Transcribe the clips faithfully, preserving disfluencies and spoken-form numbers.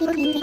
Google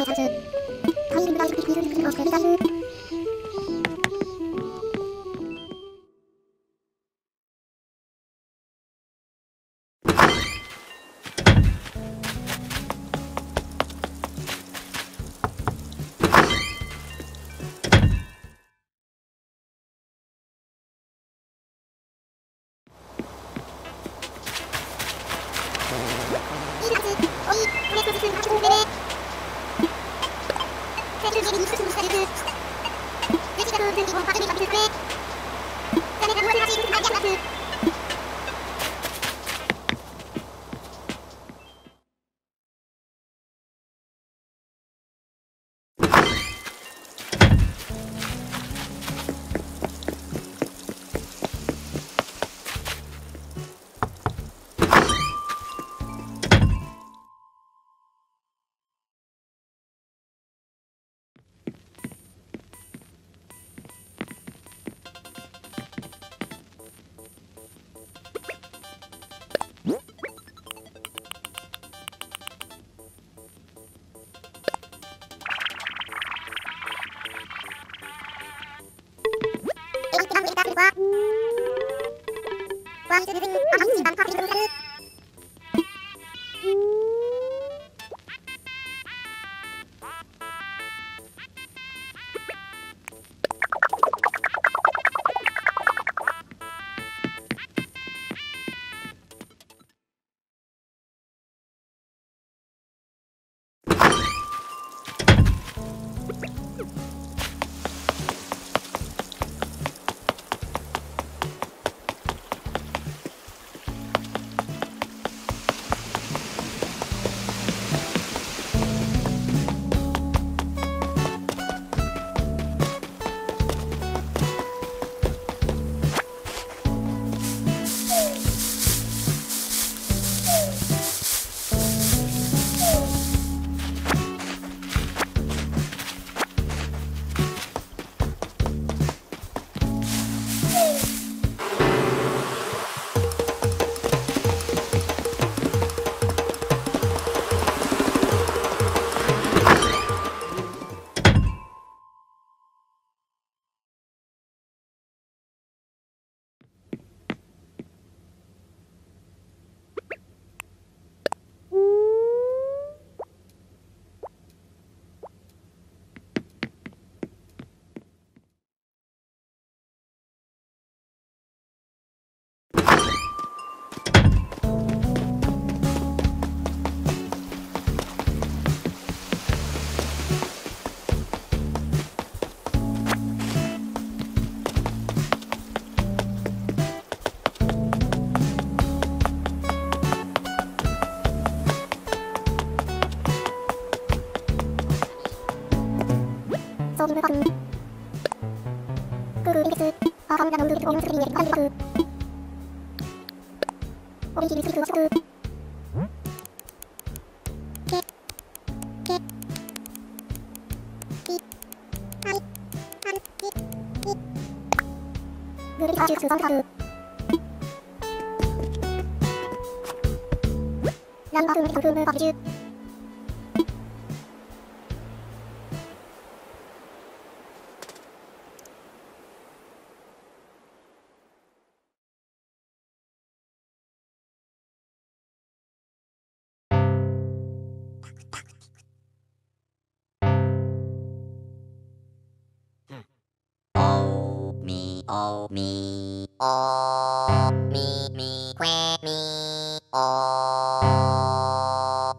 Oh me, oh me, me, que me, oh.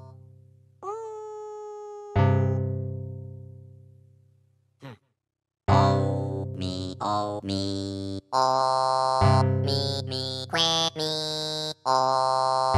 Hmm. Oh me, oh me, oh me, me, que me, oh.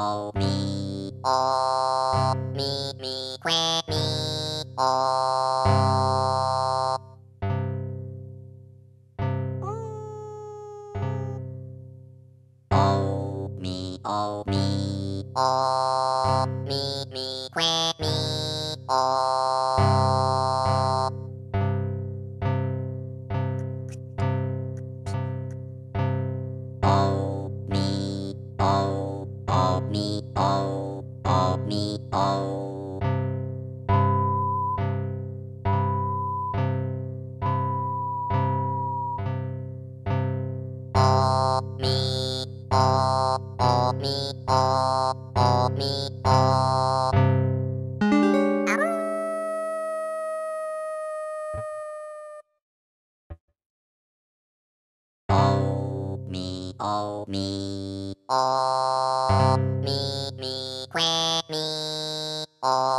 o mi o mi mi que mi o. O mi o mi o mi mi que mi o. O mi o o mi o o mi o. O mi O, o, mi, o, o, mi, o. O, mi, o, mi, o, mi, mi, que, mi, o.